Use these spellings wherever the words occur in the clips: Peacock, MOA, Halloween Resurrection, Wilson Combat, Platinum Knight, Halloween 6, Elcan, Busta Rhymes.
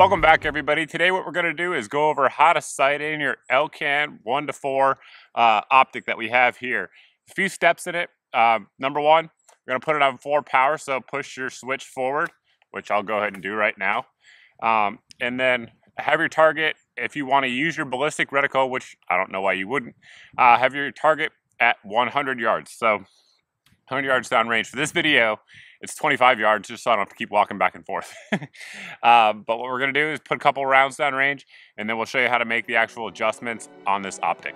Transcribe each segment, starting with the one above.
Welcome back, everybody. Today what we're going to do is go over how to sight in your Elcan 1-4 optic that we have here. A few steps in it. Number one, we're going to put it on 4 power, so push your switch forward, which I'll go ahead and do right now. And then have your target, if you want to use your ballistic reticle, which I don't know why you wouldn't, have your target at 100 yards. So 100 yards down range. For this video, it's 25 yards, just so I don't have to keep walking back and forth. But what we're going to do is put a couple rounds down range, and then we'll show you how to make the actual adjustments on this optic.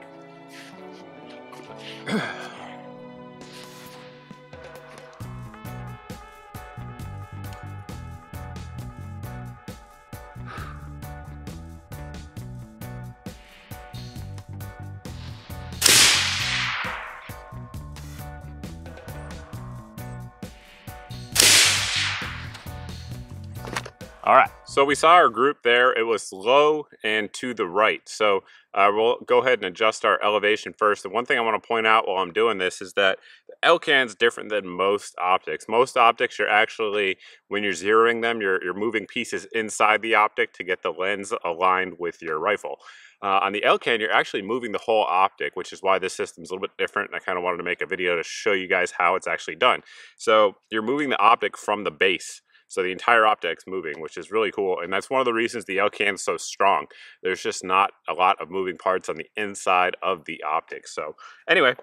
All right, so we saw our group there. It was low and to the right. So we'll go ahead and adjust our elevation first. And one thing I want to point out while I'm doing this is that the Elcan's different than most optics. Most optics, you're actually, when you're zeroing them, you're moving pieces inside the optic to get the lens aligned with your rifle. On the Elcan, you're actually moving the whole optic, which is why this system's a little bit different. And I kind of wanted to make a video to show you guys how it's actually done. So you're moving the optic from the base. So the entire optic's moving, which is really cool. And that's one of the reasons the Elcan's so strong. There's just not a lot of moving parts on the inside of the optic. So anyway,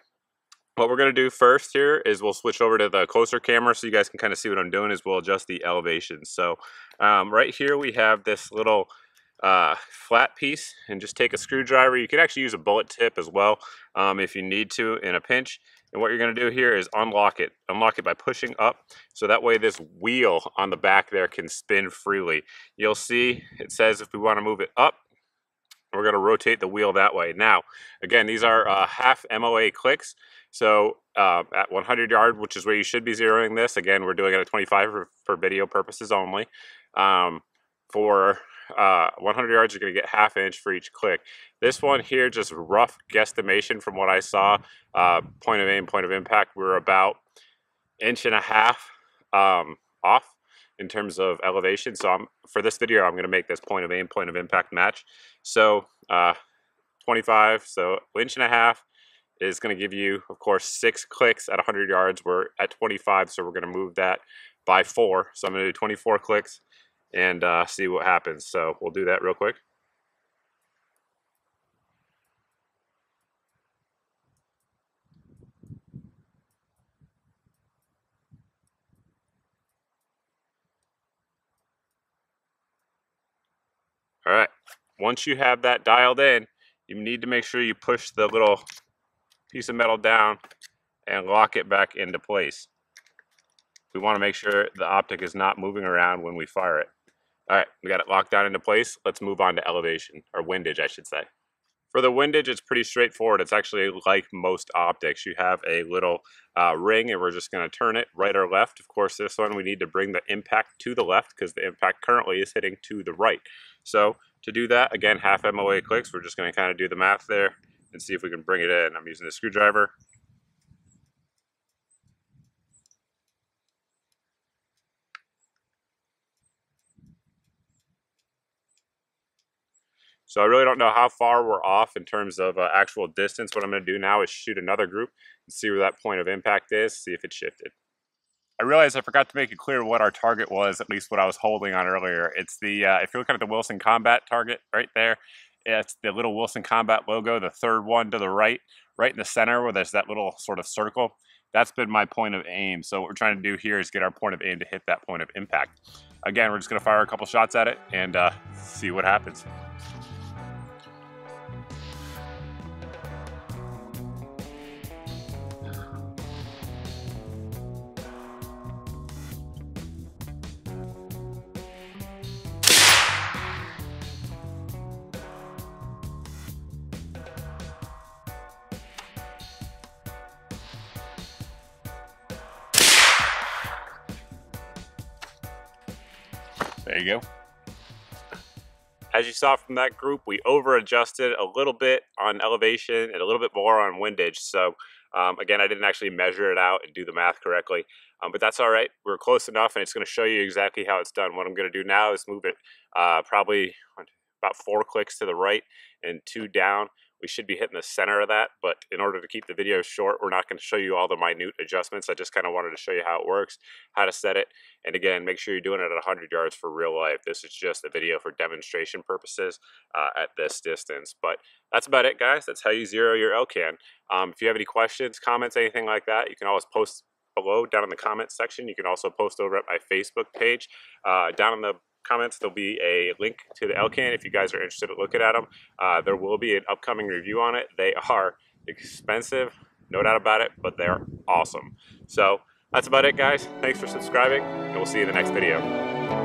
what we're going to do first here is we'll switch over to the closer camera so you guys can kind of see what I'm doing is we'll adjust the elevation. So right here we have this little flat piece, and just take a screwdriver. You can actually use a bullet tip as well if you need to in a pinch. And what you're going to do here is unlock it. Unlock it by pushing up, so that way this wheel on the back there can spin freely. You'll see it says if we want to move it up, we're going to rotate the wheel that way. Now, again, these are half MOA clicks. So at 100 yard, which is where you should be zeroing this. Again, we're doing it at 25 for video purposes only. For 100 yards, you're going to get half inch for each click. This one here, just rough guesstimation from what I saw, point of aim, point of impact, we're about 1.5 inches off in terms of elevation. So for this video, I'm going to make this point of aim, point of impact match. So 25, so 1.5 inches is going to give you, of course, 6 clicks at 100 yards. We're at 25, so we're going to move that by 4. So I'm going to do 24 clicks. And see what happens. So we'll do that real quick. All right, once you have that dialed in, you need to make sure you push the little piece of metal down and lock it back into place. We want to make sure the optic is not moving around when we fire it. All right, we got it locked down into place. Let's move on to elevation, or windage, I should say. For the windage, it's pretty straightforward. It's actually like most optics. You have a little ring, and we're just going to turn it right or left. Of course, this one, we need to bring the impact to the left because the impact currently is hitting to the right. So to do that, again, half MOA clicks. We're just going to kind of do the math there and see if we can bring it in. I'm using the screwdriver. So I really don't know how far we're off in terms of actual distance. What I'm going to do now is shoot another group and see where that point of impact is, see if it shifted. I realized I forgot to make it clear what our target was, at least what I was holding on earlier. It's the, if you're looking at the Wilson Combat target right there, it's the little Wilson Combat logo, the third one to the right in the center where there's that little sort of circle. That's been my point of aim. So what we're trying to do here is get our point of aim to hit that point of impact. Again, we're just going to fire a couple shots at it and see what happens. There you go. As you saw from that group, we over-adjusted a little bit on elevation and a little bit more on windage. So again, I didn't actually measure it out and do the math correctly, but that's all right. We're close enough, and it's going to show you exactly how it's done. What I'm going to do now is move it probably about 4 clicks to the right and 2 down. We should be hitting the center of that, but in order to keep the video short, we're not going to show you all the minute adjustments. I just kind of wanted to show you how it works, how to set it, and again, make sure you're doing it at 100 yards for real life. This is just a video for demonstration purposes at this distance, but that's about it, guys. That's how you zero your Elcan. If you have any questions, comments, anything like that, you can always post below down in the comments section. You can also post over at my Facebook page. Down in the comments, there'll be a link to the Elcan if you guys are interested in looking at them. There will be an upcoming review on it. They are expensive, no doubt about it, but they're awesome. So that's about it, guys. Thanks for subscribing, and we'll see you in the next video.